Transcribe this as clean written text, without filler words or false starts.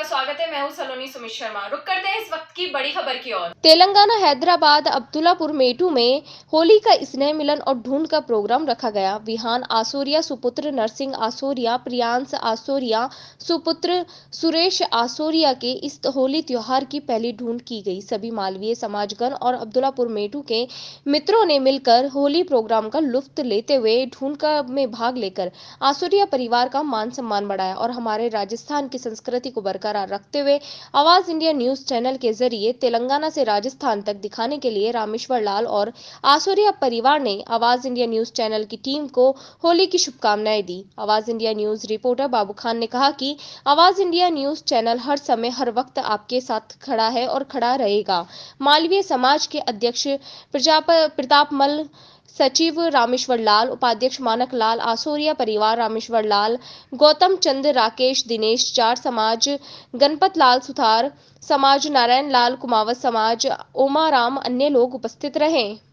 आपका स्वागत है। मैं हूँ सलोनी सुमित शर्मा। रुक करते हैं इस वक्त की बड़ी खबर की ओर। तेलंगाना हैदराबाद अब्दुल्लापुर मेटू में होली का स्नेह मिलन और ढूंढ का प्रोग्राम रखा गया। विहान आसूरिया सुपुत्र नरसिंह आसूरिया प्रियांसिया आसूरिया सुपुत्र सुरेश आसूरिया के इस होली त्योहार की पहली ढूंढ की गई। सभी मालवीय समाजगण और अब्दुल्लापुर मेटू के मित्रों ने मिलकर होली प्रोग्राम का लुफ्त लेते हुए ढूंढ का में भाग लेकर आसूरिया परिवार का मान सम्मान बढ़ाया और हमारे राजस्थान की संस्कृति को बरकरार रखते हुए आवाज़ इंडिया न्यूज़ चैनल के जरिए तेलंगाना से राजस्थान तक दिखाने के लिए रामेश्वर लाल और आसूरिया परिवार ने आवाज़ इंडिया न्यूज़ चैनल की टीम को होली की शुभकामनाएं दी। Awaaz India news reporter Babu Khan ने कहा कि आवाज़ इंडिया न्यूज़ चैनल हर समय हर वक्त आपके साथ खड़ा है और खड़ा रहेगा। मालवीय समाज के अध्यक्ष प्रताप मल, सचिव रामेश्वर लाल, उपाध्यक्ष मानक लाल, आसूरिया परिवार रामेश्वर लाल, गौतम चंद, राकेश, दिनेश, चार समाज गणपत लाल, सुथार समाज नारायण लाल, कुमावत समाज, ओमाराम, अन्य लोग उपस्थित रहे।